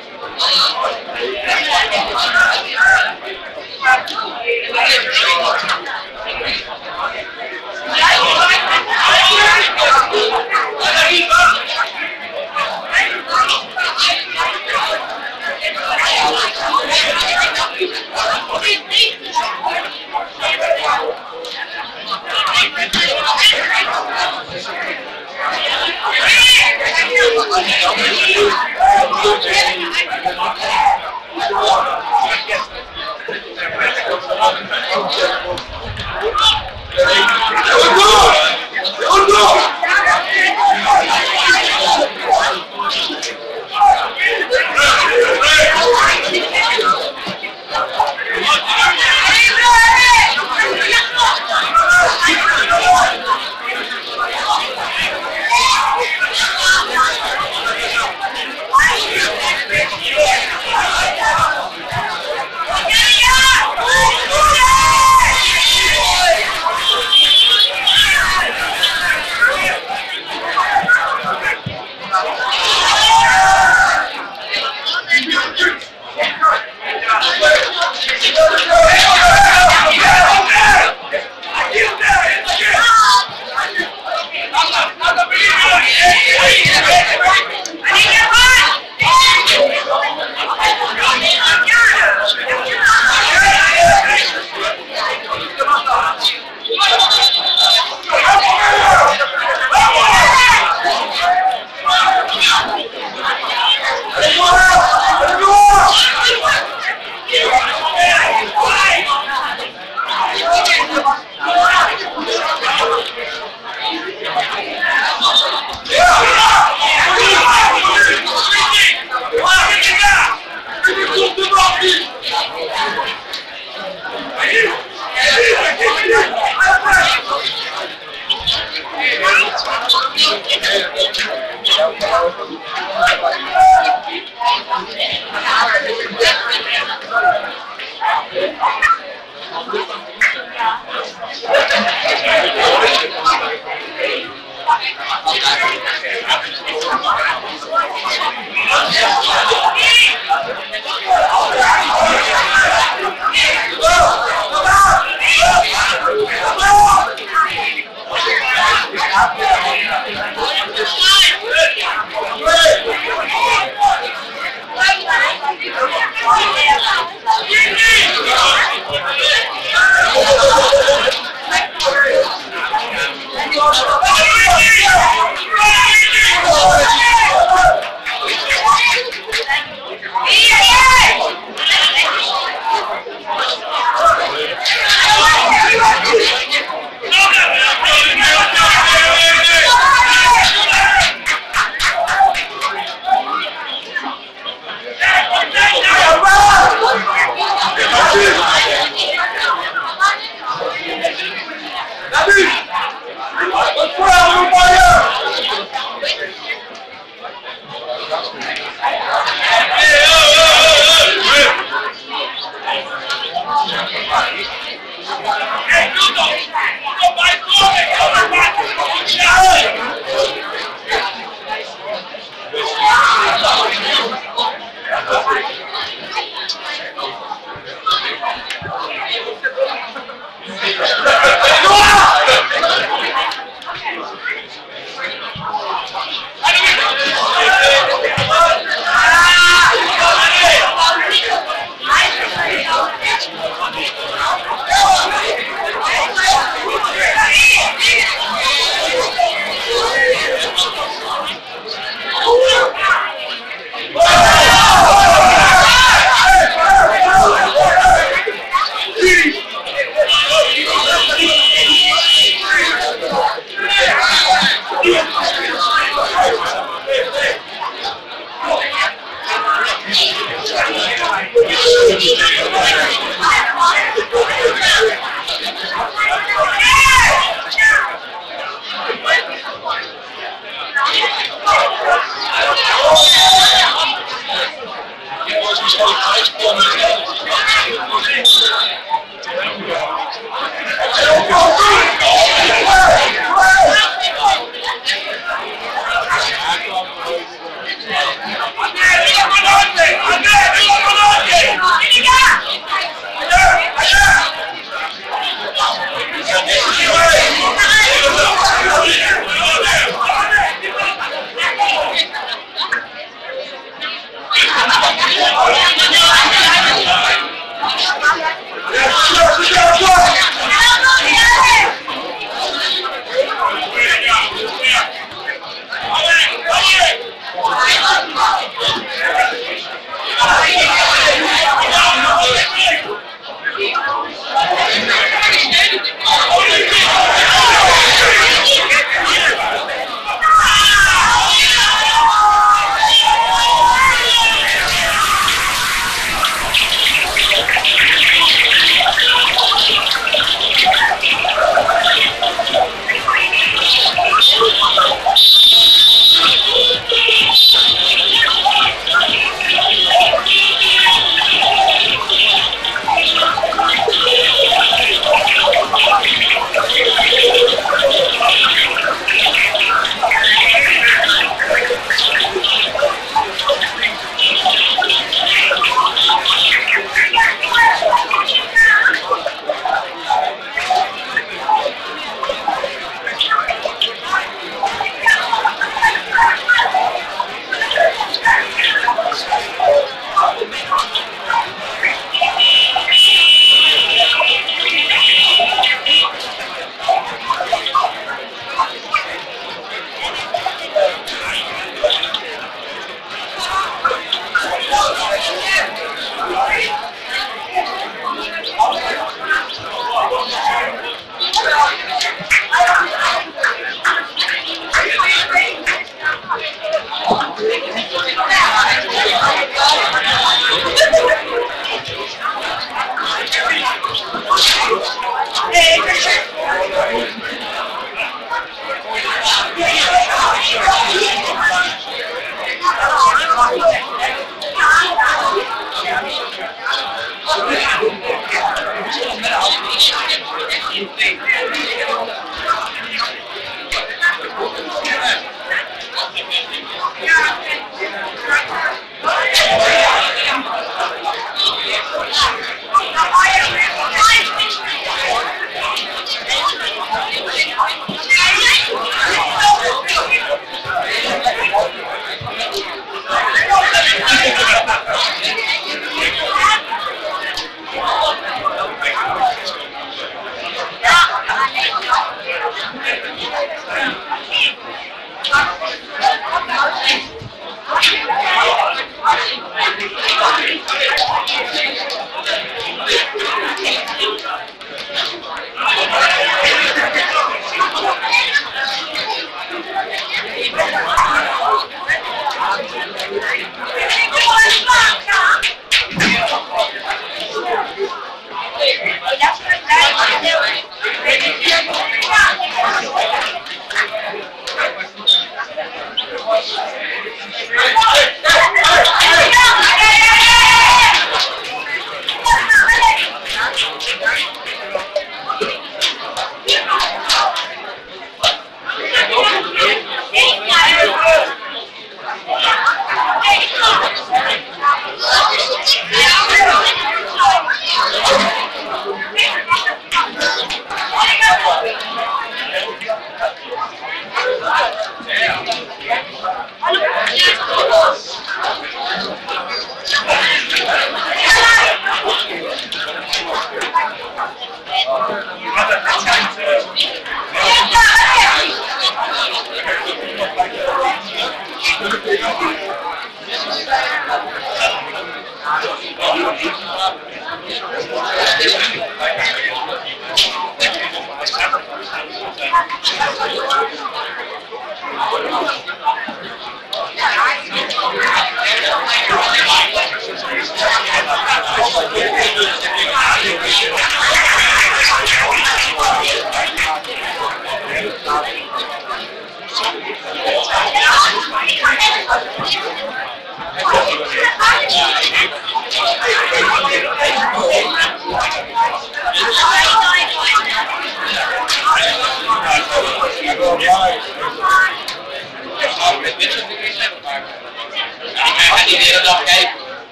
What the hell?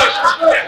I thought.